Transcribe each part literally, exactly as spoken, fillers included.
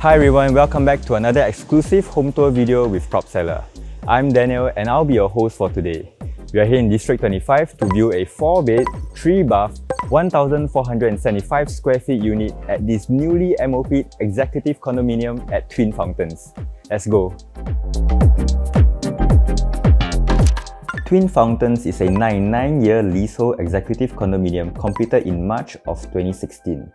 Hi everyone, welcome back to another exclusive home tour video with PropSeller. I'm Daniel and I'll be your host for today. We are here in District twenty-five to view a four bed, three bath, one thousand four hundred seventy-five square feet unit at this newly M O P'd executive condominium at Twin Fountains. Let's go! Twin Fountains is a ninety-nine year leasehold executive condominium completed in March of twenty sixteen.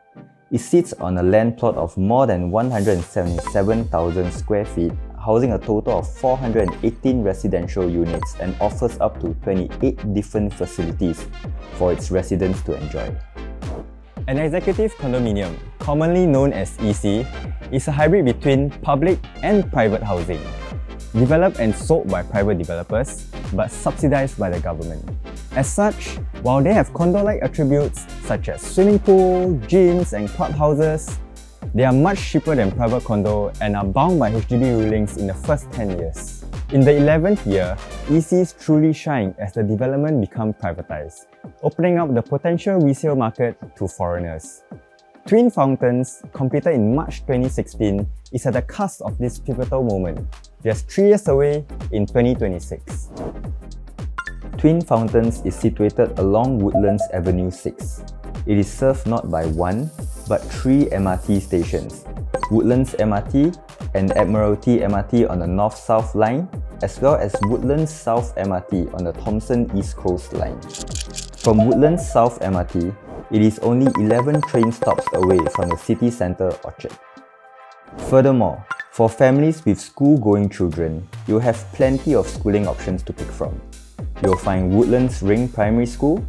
It sits on a land plot of more than one hundred seventy-seven thousand square feet, housing a total of four hundred eighteen residential units and offers up to twenty-eight different facilities for its residents to enjoy. An executive condominium, commonly known as E C, is a hybrid between public and private housing, developed and sold by private developers but subsidized by the government. As such, while they have condo-like attributes such as swimming pool, gyms and clubhouses, they are much cheaper than private condo and are bound by H D B rulings in the first ten years. In the eleventh year, E Cs truly shine as the development becomes privatised, opening up the potential resale market to foreigners. Twin Fountains, completed in March twenty sixteen, is at the cusp of this pivotal moment, just three years away in twenty twenty-six. Twin Fountains is situated along Woodlands Avenue six. It is served not by one, but three M R T stations, Woodlands M R T and Admiralty M R T on the North-South line, as well as Woodlands South M R T on the Thomson East Coast line. From Woodlands South M R T, it is only eleven train stops away from the City Centre Orchard. Furthermore, for families with school-going children, you'll have plenty of schooling options to pick from. You'll find Woodlands Ring Primary School,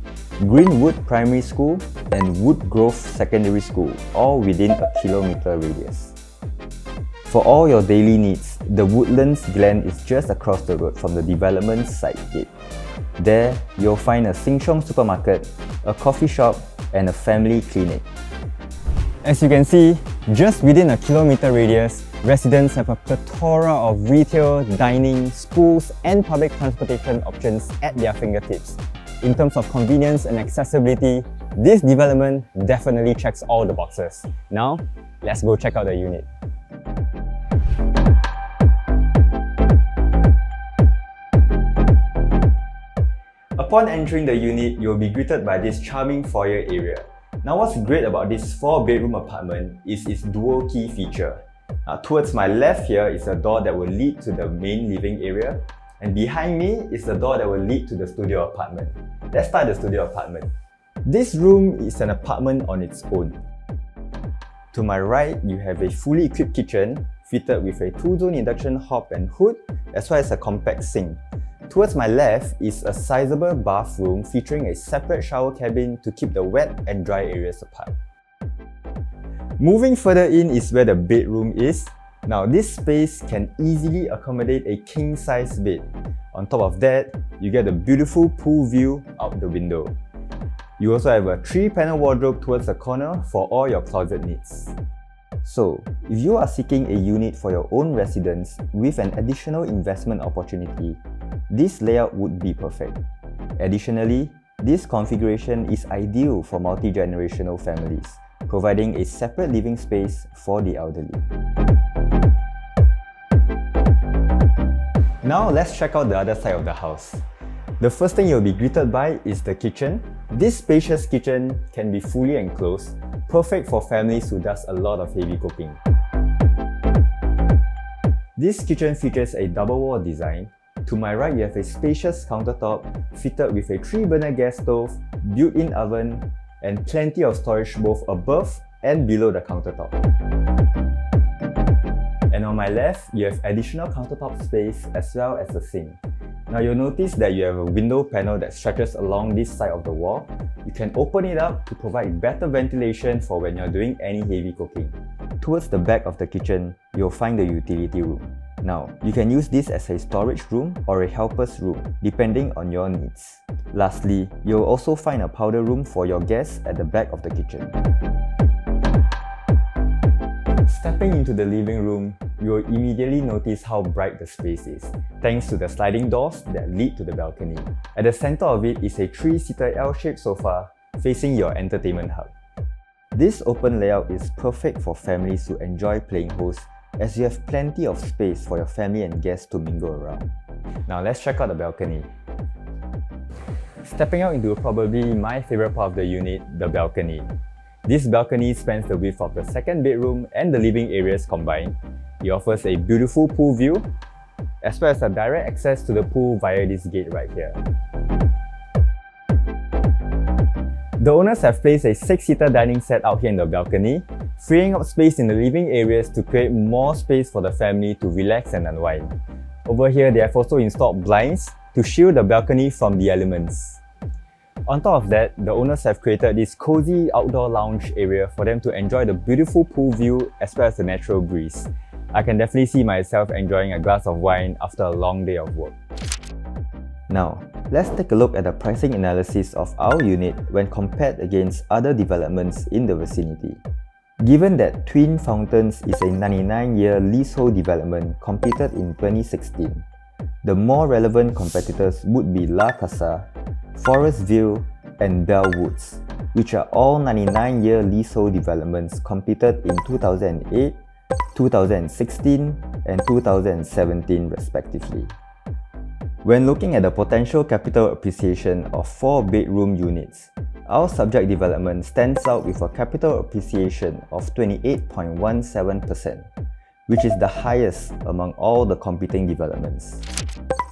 Greenwood Primary School and Woodgrove Secondary School, all within a kilometre radius. For all your daily needs, the Woodlands Glen is just across the road from the development site gate. There, you'll find a Sing Chong Supermarket, a coffee shop and a family clinic. As you can see, just within a kilometre radius, residents have a plethora of retail, dining, schools and public transportation options at their fingertips. In terms of convenience and accessibility, this development definitely checks all the boxes. Now, let's go check out the unit. Upon entering the unit, you'll be greeted by this charming foyer area. Now, what's great about this four bedroom apartment is its dual key feature. Now, towards my left here is a door that will lead to the main living area, and behind me is the door that will lead to the studio apartment. Let's start the studio apartment. This room is an apartment on its own. To my right, you have a fully equipped kitchen fitted with a two-zone induction hob and hood, as well as a compact sink. Towards my left is a sizable bathroom featuring a separate shower cabin to keep the wet and dry areas apart. Moving further in is where the bedroom is. Now, this space can easily accommodate a king-size bed. On top of that, you get a beautiful pool view out the window. You also have a three-panel wardrobe towards the corner for all your closet needs. So, if you are seeking a unit for your own residence with an additional investment opportunity, this layout would be perfect. Additionally, this configuration is ideal for multi-generational families, providing a separate living space for the elderly. Now let's check out the other side of the house. The first thing you'll be greeted by is the kitchen. This spacious kitchen can be fully enclosed, perfect for families who does a lot of heavy cooking. This kitchen features a double wall design. To my right, you have a spacious countertop fitted with a three burner gas stove, built-in oven and plenty of storage both above and below the countertop. And on my left, you have additional countertop space as well as a sink. Now you'll notice that you have a window panel that stretches along this side of the wall. You can open it up to provide better ventilation for when you're doing any heavy cooking. Towards the back of the kitchen, you'll find the utility room. Now, you can use this as a storage room or a helper's room, depending on your needs. Lastly, you'll also find a powder room for your guests at the back of the kitchen. Stepping into the living room, you will immediately notice how bright the space is, thanks to the sliding doors that lead to the balcony. At the center of it is a three-seater L-shaped sofa facing your entertainment hub. This open layout is perfect for families who enjoy playing host, as you have plenty of space for your family and guests to mingle around. Now let's check out the balcony. Stepping out into probably my favourite part of the unit, the balcony. This balcony spans the width of the second bedroom and the living areas combined. It offers a beautiful pool view, as well as a direct access to the pool via this gate right here. The owners have placed a six-seater dining set out here in the balcony, freeing up space in the living areas to create more space for the family to relax and unwind. Over here, they have also installed blinds to shield the balcony from the elements. On top of that, the owners have created this cozy outdoor lounge area for them to enjoy the beautiful pool view as well as the natural breeze. I can definitely see myself enjoying a glass of wine after a long day of work. Now, let's take a look at the pricing analysis of our unit when compared against other developments in the vicinity. Given that Twin Fountains is a ninety-nine-year leasehold development completed in twenty sixteen, the more relevant competitors would be La Casa, Forest View, and Bellwoods, which are all ninety-nine-year leasehold developments completed in two thousand eight, two thousand sixteen, and two thousand seventeen respectively. When looking at the potential capital appreciation of four-bedroom units, our subject development stands out with a capital appreciation of twenty-eight point one seven percent, which is the highest among all the competing developments.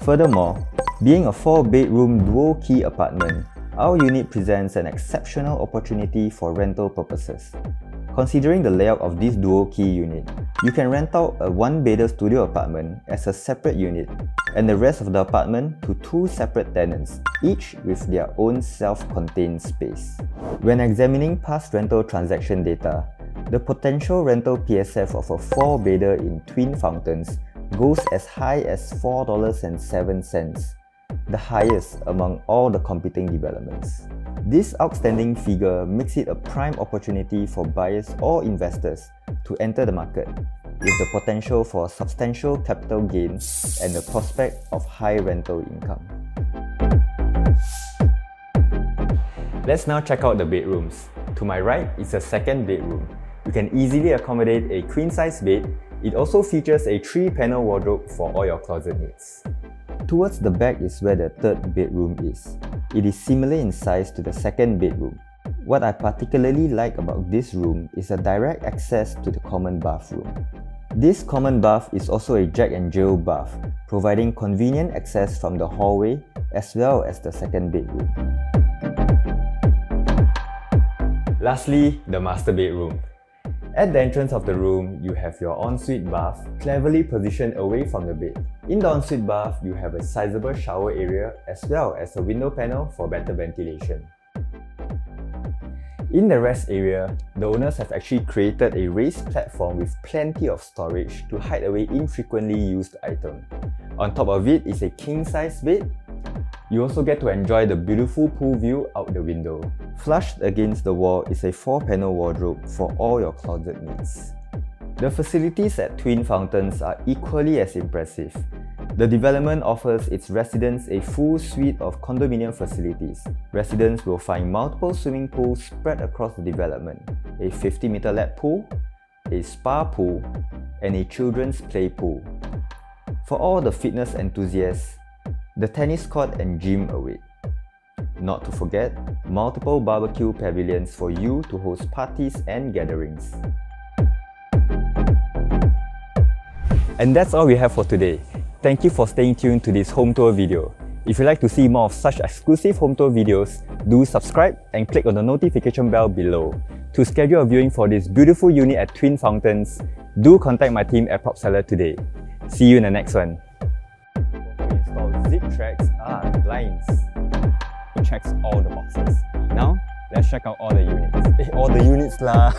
Furthermore, being a four-bedroom dual-key apartment, our unit presents an exceptional opportunity for rental purposes. Considering the layout of this dual-key unit, you can rent out a one-bedder studio apartment as a separate unit and the rest of the apartment to two separate tenants, each with their own self-contained space. When examining past rental transaction data, the potential rental P S F of a four-bedder in Twin Fountains goes as high as four dollars and seven cents, the highest among all the competing developments. This outstanding figure makes it a prime opportunity for buyers or investors to enter the market, with the potential for substantial capital gain and the prospect of high rental income. Let's now check out the bedrooms. To my right is a second bedroom. You can easily accommodate a queen-size bed. It also features a three-panel wardrobe for all your closet needs. Towards the back is where the third bedroom is. It is similar in size to the second bedroom. What I particularly like about this room is the direct access to the common bathroom. This common bath is also a Jack and Jill bath, providing convenient access from the hallway as well as the second bedroom. Lastly, the master bedroom. At the entrance of the room, you have your ensuite bath cleverly positioned away from the bed. In the ensuite bath, you have a sizable shower area as well as a window panel for better ventilation. In the rest area, the owners have actually created a raised platform with plenty of storage to hide away infrequently used items. On top of it is a king-size bed. You also get to enjoy the beautiful pool view out the window. Flushed against the wall is a four-panel wardrobe for all your closet needs. The facilities at Twin Fountains are equally as impressive. The development offers its residents a full suite of condominium facilities. Residents will find multiple swimming pools spread across the development, a fifty-meter lap pool, a spa pool, and a children's play pool. For all the fitness enthusiasts, the tennis court and gym await. Not to forget, multiple barbecue pavilions for you to host parties and gatherings. And that's all we have for today. Thank you for staying tuned to this home tour video. If you'd like to see more of such exclusive home tour videos, do subscribe and click on the notification bell below. To schedule a viewing for this beautiful unit at Twin Fountains, do contact my team at PropSeller today. See you in the next one. Zip tracks are blinds. It checks all the boxes. Now, let's check out all the units. Eh, all the units lah.